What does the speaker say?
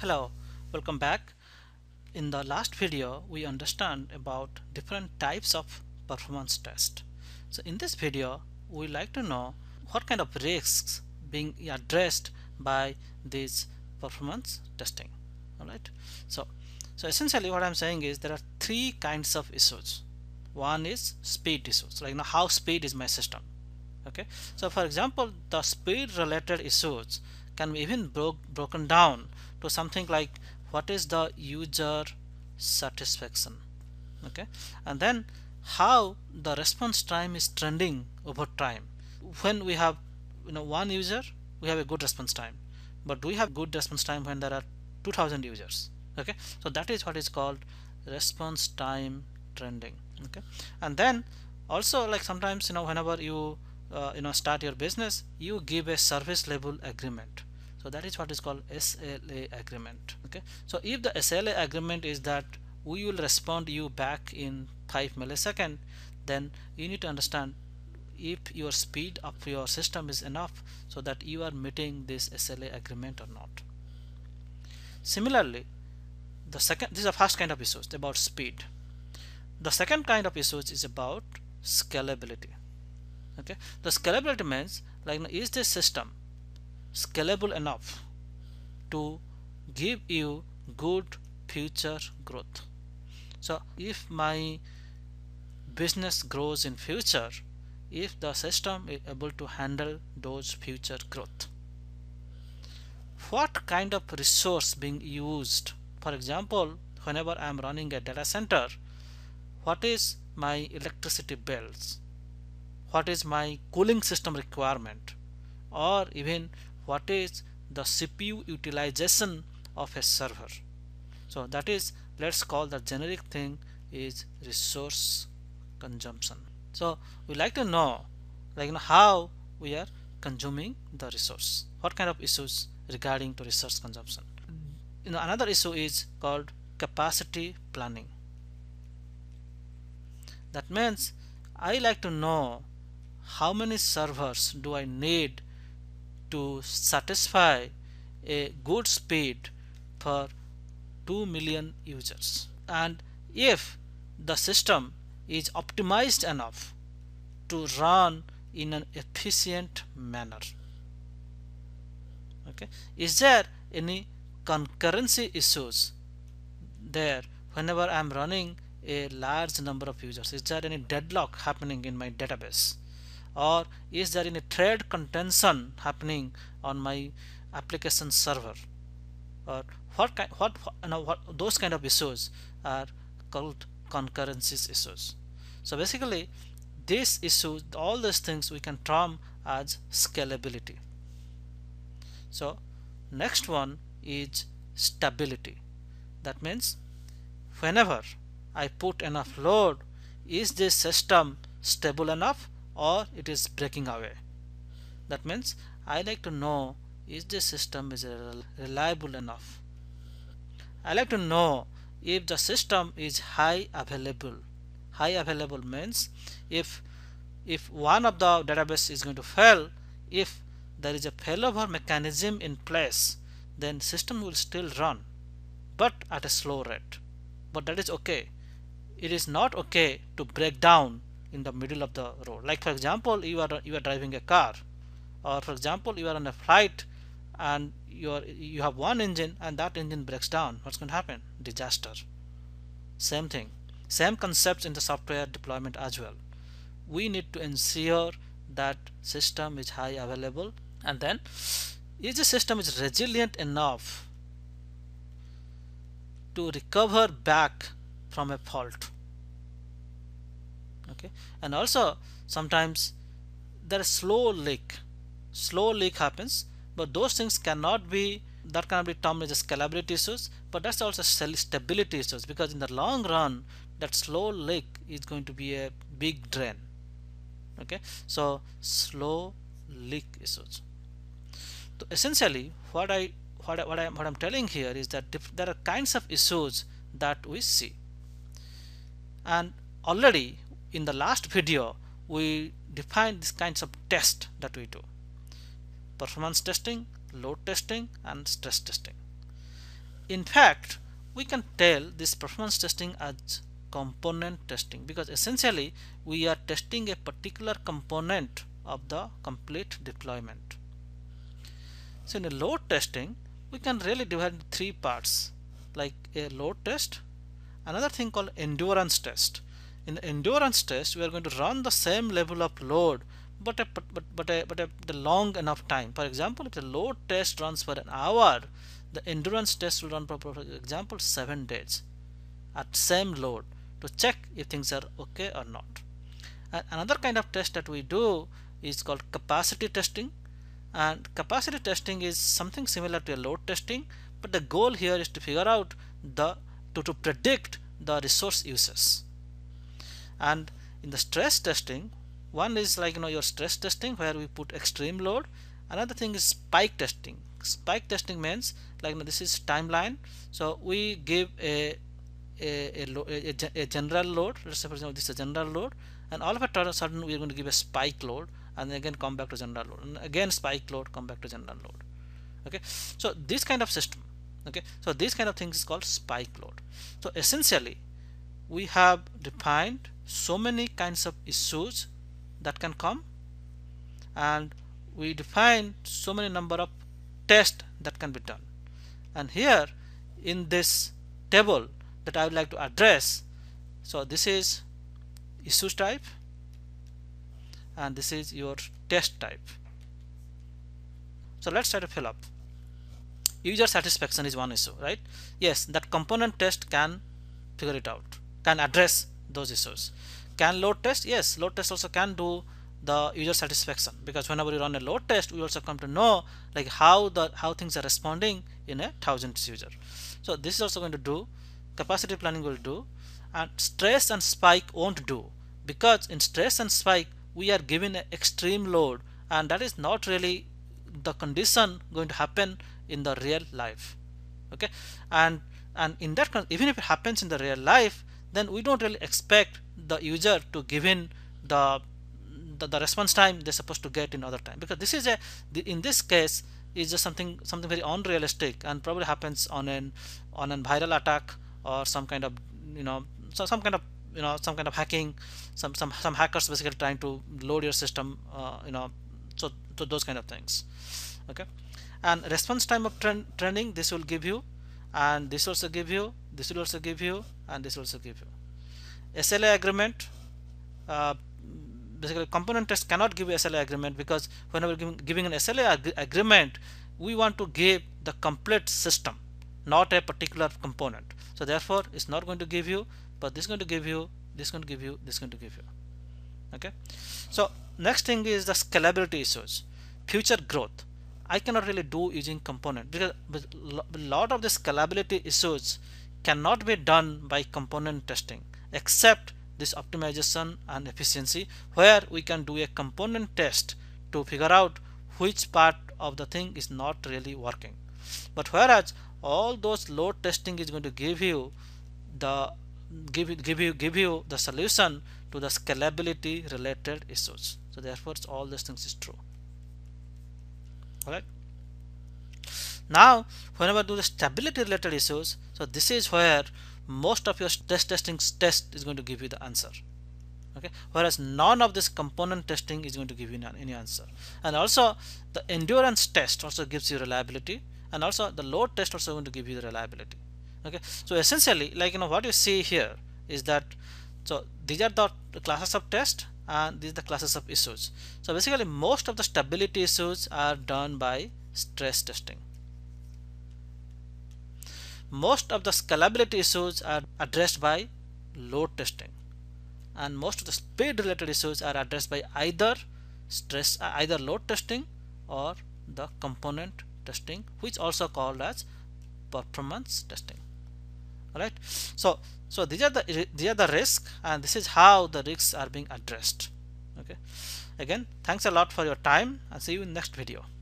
Hello, welcome back. In the last video we understand about different types of performance test. So in this video we like to know what kind of risks being addressed by this performance testing. All right. So essentially what I'm saying is there are three kinds of issues. One is speed issues, like how speed is my system. Okay. So for example, the speed related issues can be even broken down to something like what is the user satisfaction, okay, and then how the response time is trending over time. When we have one user, we have a good response time, but do we have good response time when there are 2000 users? Okay, so that is what is called response time trending. Okay, and then also like sometimes whenever you start your business, you give a service level agreement. So that is what is called SLA agreement. Okay. So if the SLA agreement is that we will respond you back in 5 milliseconds, then you need to understand if your speed of your system is enough so that you are meeting this SLA agreement or not. Similarly, this is the first kind of issues about speed. The second kind of issues is about scalability. Okay. The scalability means like is this system scalable enough to give you good future growth? So if my business grows in future, if the system is able to handle those future growth, what kind of resource being used? For example, whenever I am running a data center, what is my electricity bills? What is my cooling system requirement? Or even what is the CPU utilization of a server? So that is, let's call the generic thing is resource consumption. So we like to know how we are consuming the resource, what kind of issues regarding to resource consumption. Another issue is called capacity planning. That means I like to know how many servers do I need to satisfy a good speed for 2 million users, and if the system is optimized enough to run in an efficient manner. Okay, is there any concurrency issues there whenever I am running a large number of users? Is there any deadlock happening in my database? Or is there any thread contention happening on my application server? Or what those kind of issues are called concurrencies issues. So basically, this issue, all these things we can term as scalability. So next one is stability. That means whenever I put enough load, is this system stable enough? Or it is breaking away. That means I like to know is this system is reliable enough. I like to know if the system is high available. High available means if one of the database is going to fail, if there is a failover mechanism in place, then system will still run, but at a slow rate. But that is okay. It is not okay to break down in the middle of the road. Like for example, you are driving a car, or for example you are on a flight and you have one engine and that engine breaks down. What's going to happen? Disaster. Same thing, same concepts in the software deployment as well. We need to ensure that system is high available, and then if the system is resilient enough to recover back from a fault. Okay, and also sometimes there is slow leak happens, but those things cannot be, that can be termed as scalability issues, but that's also stability issues, because in the long run that slow leak is going to be a big drain. Okay, so slow leak issues. So essentially what I'm telling here is that there are kinds of issues that we see, and already in the last video we defined these kinds of tests that we do: performance testing, load testing and stress testing. In fact, we can tell this performance testing as component testing, because essentially we are testing a particular component of the complete deployment. So in a load testing, we can really divide into three parts, like a load test, another thing called endurance test. In the endurance test, we are going to run the same level of load but a long enough time. For example, if the load test runs for an hour, the endurance test will run for example 7 days at same load to check if things are okay or not. And another kind of test that we do is called capacity testing, and capacity testing is something similar to a load testing, but the goal here is to figure out to predict the resource uses. And in the stress testing, one is like your stress testing where we put extreme load. Another thing is spike testing. Spike testing means like this is timeline, so we give a general load. Let's say for example this is a general load, and all of a sudden we are going to give a spike load, and then again come back to general load, and again spike load, come back to general load. Okay, so this kind of system. Okay, so this kind of things is called spike load. So essentially, we have defined so many kinds of issues that can come, and we define so many number of tests that can be done. And here in this table that I would like to address, so this is issues type, and this is your test type. So let's try to fill up. User satisfaction is one issue, right? Yes, that component test can figure it out, can address those issues. Can load test? Yes, load test also can do the user satisfaction, because whenever you run a load test, we also come to know like how things are responding in a 1000 user. So this is also going to do. Capacity planning will do, and stress and spike won't do, because in stress and spike we are given an extreme load, and that is not really the condition going to happen in the real life. Okay, and in that, even if it happens in the real life, then we don't really expect the user to give in the response time they're supposed to get in other time, because this is in this case is just something very unrealistic, and probably happens on an viral attack or some kind of some kind of hacking, some hackers basically trying to load your system, so those kind of things. Okay, and response time of training, this will give you, and this will also give you, this will also give you, and this will also give you. SLA agreement, basically component test cannot give you SLA agreement, because whenever giving an SLA agreement, we want to give the complete system, not a particular component. So therefore it's not going to give you, but this is going to give you, this is going to give you, this is going to give you. Okay, so next thing is the scalability issues. Future growth I cannot really do using component, because a lot of the scalability issues cannot be done by component testing, except this optimization and efficiency, where we can do a component test to figure out which part of the thing is not really working. But whereas all those load testing is going to give you the give you the solution to the scalability related issues. So therefore all these things is true. All right, now whenever do the stability related issues, so this is where most of your test is going to give you the answer. Okay, whereas none of this component testing is going to give you any answer. And also the endurance test also gives you reliability, and also the load test also going to give you the reliability. Okay, so essentially what you see here is that, so these are the classes of test, and these are the classes of issues. So basically most of the stability issues are done by stress testing. Most of the scalability issues are addressed by load testing, and most of the speed related issues are addressed by either load testing or the component testing, which also called as performance testing. All right, so these are the risks, and this is how the risks are being addressed. Okay, again, thanks a lot for your time, and see you in next video.